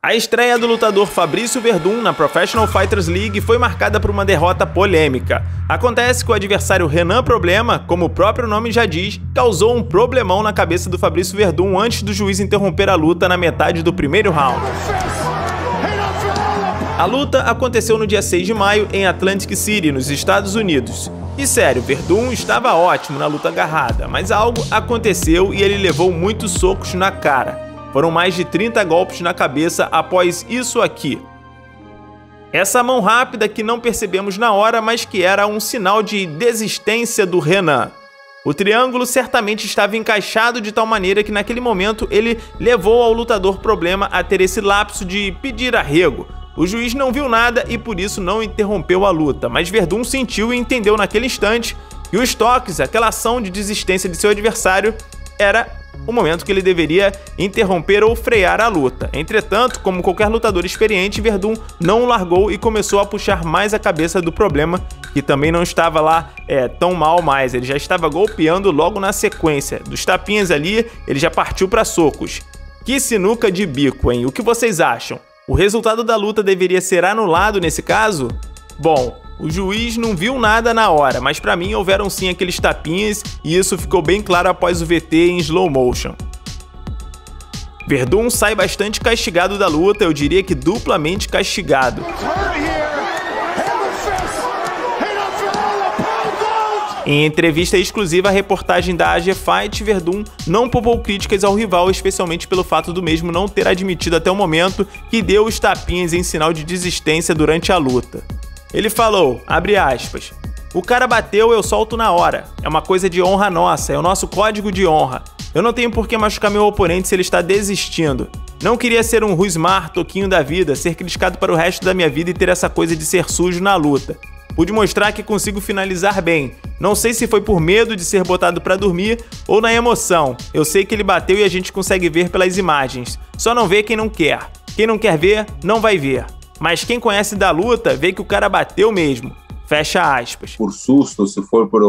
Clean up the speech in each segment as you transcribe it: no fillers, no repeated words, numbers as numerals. A estreia do lutador Fabrício Werdum na Professional Fighters League foi marcada por uma derrota polêmica. Acontece que o adversário Renan Problema, como o próprio nome já diz, causou um problemão na cabeça do Fabrício Werdum antes do juiz interromper a luta na metade do primeiro round. A luta aconteceu no dia 6 de maio em Atlantic City, nos Estados Unidos. E sério, Werdum estava ótimo na luta agarrada, mas algo aconteceu e ele levou muitos socos na cara. Foram mais de 30 golpes na cabeça após isso aqui. Essa mão rápida que não percebemos na hora, mas que era um sinal de desistência do Renan. O triângulo certamente estava encaixado de tal maneira que naquele momento ele levou ao lutador Problema a ter esse lapso de pedir arrego. O juiz não viu nada e por isso não interrompeu a luta, mas Werdum sentiu e entendeu naquele instante que os toques, aquela ação de desistência de seu adversário, era o momento que ele deveria interromper ou frear a luta. Entretanto, como qualquer lutador experiente, Werdum não largou e começou a puxar mais a cabeça do Problema, que também não estava lá tão mal mais. Ele já estava golpeando logo na sequência. Dos tapinhas ali, ele já partiu para socos. Que sinuca de bico, hein? O que vocês acham? O resultado da luta deveria ser anulado nesse caso? Bom, o juiz não viu nada na hora, mas pra mim houveram sim aqueles tapinhas e isso ficou bem claro após o VT em slow motion. Werdum sai bastante castigado da luta, eu diria que duplamente castigado. Em entrevista exclusiva à reportagem da AJ Fight, Werdum não poupou críticas ao rival, especialmente pelo fato do mesmo não ter admitido até o momento que deu os tapinhas em sinal de desistência durante a luta. Ele falou, abre aspas, "O cara bateu, eu solto na hora. É uma coisa de honra nossa, é o nosso código de honra. Eu não tenho por que machucar meu oponente se ele está desistindo. Não queria ser um Rusmar, toquinho da vida, ser criticado para o resto da minha vida e ter essa coisa de ser sujo na luta. Pude mostrar que consigo finalizar bem. Não sei se foi por medo de ser botado para dormir ou na emoção. Eu sei que ele bateu e a gente consegue ver pelas imagens. Só não vê quem não quer. Quem não quer ver, não vai ver. Mas quem conhece da luta vê que o cara bateu mesmo." Fecha aspas. Por susto, se for por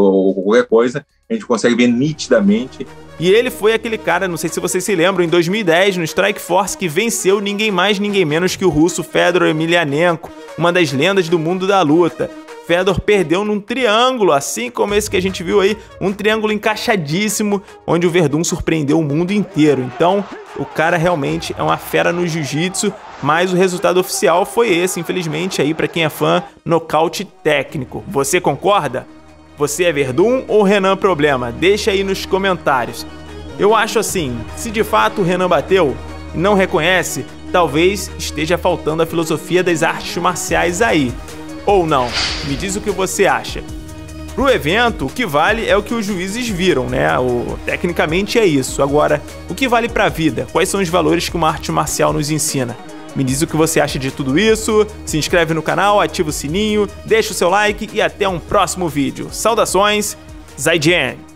qualquer coisa, a gente consegue ver nitidamente. E ele foi aquele cara, não sei se vocês se lembram, em 2010, no Strike Force, que venceu ninguém mais, ninguém menos que o russo Fedor Emelianenko, uma das lendas do mundo da luta. Fedor perdeu num triângulo, assim como esse que a gente viu aí, um triângulo encaixadíssimo, onde o Werdum surpreendeu o mundo inteiro. Então, o cara realmente é uma fera no jiu-jitsu, mas o resultado oficial foi esse, infelizmente, aí para quem é fã, nocaute técnico. Você concorda? Você é Werdum ou Renan Problema? Deixa aí nos comentários. Eu acho assim, se de fato o Renan bateu e não reconhece, talvez esteja faltando a filosofia das artes marciais aí. Ou não? Me diz o que você acha. Pro evento, o que vale é o que os juízes viram, né? Tecnicamente é isso. Agora, o que vale pra vida? Quais são os valores que uma arte marcial nos ensina? Me diz o que você acha de tudo isso. Se inscreve no canal, ativa o sininho, deixa o seu like e até um próximo vídeo. Saudações, Zaijian!